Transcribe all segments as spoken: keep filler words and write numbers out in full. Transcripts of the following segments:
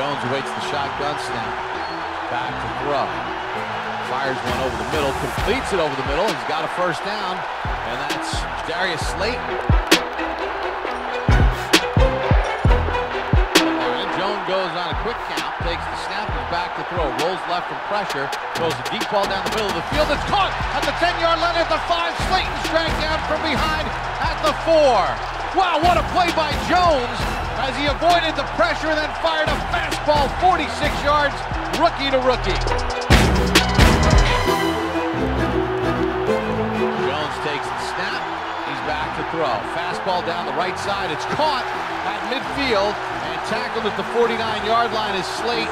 Jones awaits the shotgun snap. Back to throw. Fires one over the middle, completes it over the middle. He's got a first down, and that's Darius Slayton. And Jones goes on a quick count, takes the snap, is back to throw. Rolls left from pressure, throws a deep ball down the middle of the field. It's caught at the ten-yard line at the five. Slayton's dragged down from behind at the four. Wow, what a play by Jones, as he avoided the pressure and then fired a fastball forty-six yards, rookie to rookie. Jones takes the snap. He's back to throw. Fastball down the right side. It's caught at midfield and tackled at the forty-nine-yard line is Slayton.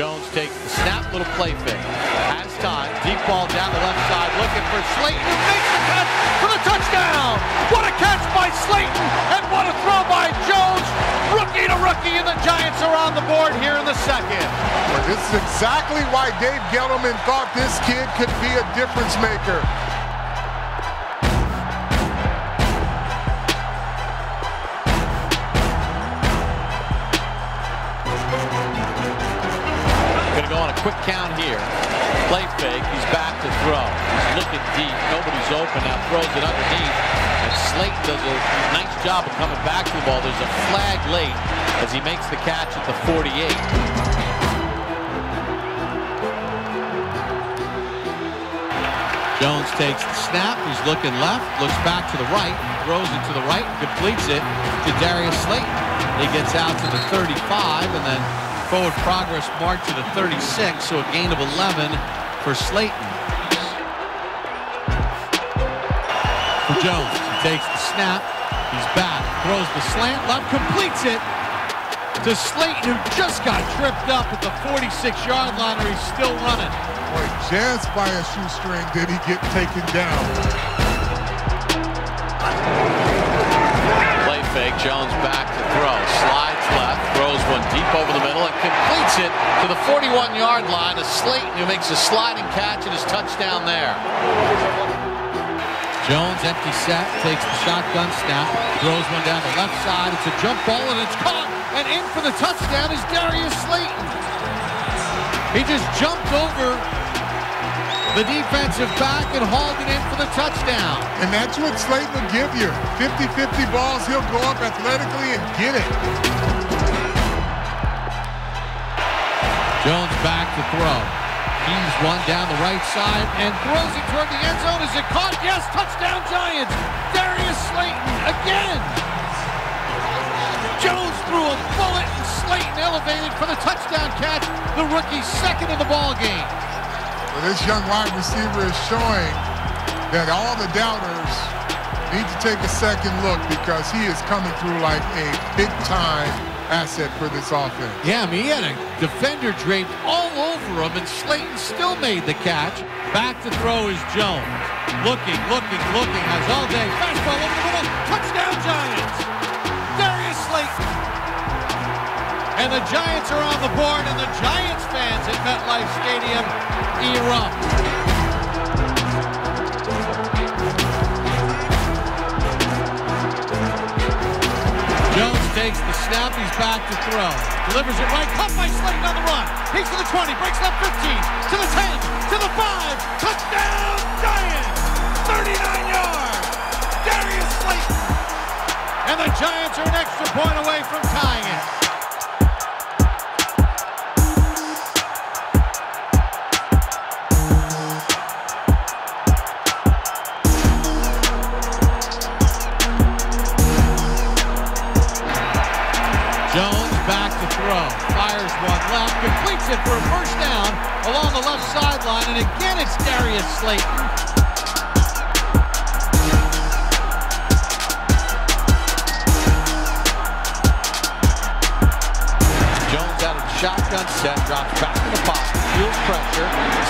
Jones takes the snap, little play fake. Has time. Deep ball down the left side, looking for Slayton, who makes the cut for the touchdown. What a catch by Slayton, and what a throw by Jones. Rookie to rookie, and the Giants are on the board here in the second. Well, this is exactly why Dave Gettleman thought this kid could be a difference maker. Gonna go on a quick count here. Play fake, he's back to throw. He's looking deep, nobody's open, now throws it underneath. And Slayton does a nice job of coming back to the ball. There's a flag late as he makes the catch at the forty-eight. Jones takes the snap, he's looking left, looks back to the right, throws it to the right, completes it to Darius Slayton. He gets out to the thirty-five, and then forward progress mark to the thirty-six, so a gain of eleven for Slayton. For Jones, he takes the snap, he's back, throws the slant left, completes it to Slayton, who just got tripped up at the forty-six-yard line, or he's still running. Boy, just by a shoestring did he get taken down. Play fake, Jones back to throw, slides left, throws one deep over the middle and completes it to the forty-one-yard line to Slayton, who makes a sliding catch and his touchdown there. Jones, empty set, takes the shotgun snap, throws one down the left side. It's a jump ball, and it's caught, and in for the touchdown is Darius Slayton. He just jumped over the defensive back and hauled it in for the touchdown. And that's what Slayton will give you. fifty fifty balls, he'll go up athletically and get it. Jones back to throw. He's one down the right side and throws it toward the end zone. Is it caught? Yes, touchdown Giants. Darius Slayton again. Jones threw a bullet and Slayton elevated for the touchdown catch. The rookie's second in the ball game. Well, this young wide receiver is showing that all the doubters need to take a second look, because he is coming through like a big-time asset for this offense. Yeah, I mean, he had a defender draped all over him, and Slayton still made the catch. Back to throw is Jones. Looking, looking, looking, has all day. Fastball over the middle, touchdown Giants! Darius Slayton! And the Giants are on the board, and the Giants fans at MetLife Stadium erupt. Jones takes the snap, he's back to throw. Delivers it right, caught by Slayton on the run. He's to the twenty, breaks left fifteen, to the ten, to the five, touchdown Giants! thirty-nine yards, Darius Slayton. And the Giants are an extra point away from tying it. Fires one left, completes it for a first down along the left sideline, and again it's Darius Slayton. Jones out of the shotgun set, drops back in the pocket, feels pressure,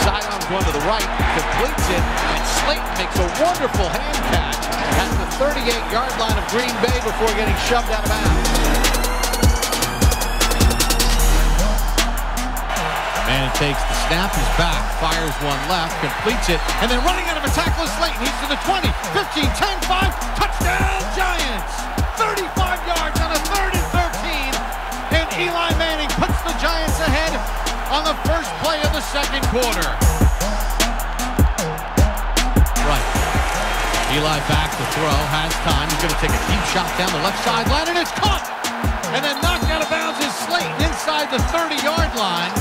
sidearms one to the right, completes it, and Slayton makes a wonderful hand catch at the thirty-eight-yard line of Green Bay before getting shoved out of bounds. And takes the snap, he's back, fires one left, completes it, and then running out of a tackle is Slayton. He's to the twenty, fifteen, ten, five, touchdown Giants! thirty-five yards on a third and thirteen, on the first play of the second quarter. Right. Eli back to throw, has time. He's going to take a deep shot down the left sideline, and it's caught! And then knocked out of bounds is Slayton inside the thirty-yard line,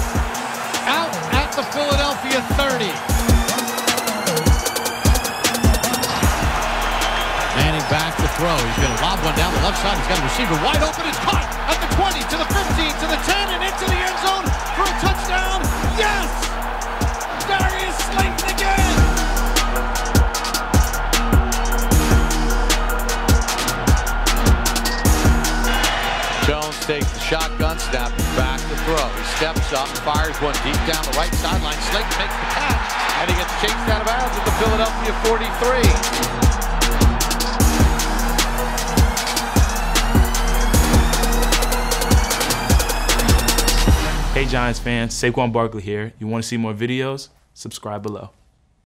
out at the Philadelphia thirty. Manning back to throw. He's going to lob one down the left side. He's got a receiver wide open. It's caught at the twenty, to the fifteen, to the ten, and into the end zone for a touchdown. Yes! Darius Slayton again! Jones takes the shotgun snap, back to throw. He steps up, fires one deep down the right sideline. Slayton makes the catch, and he gets chased out of bounds at the Philadelphia forty-three. Hey Giants fans, Saquon Barkley here. You want to see more videos? Subscribe below.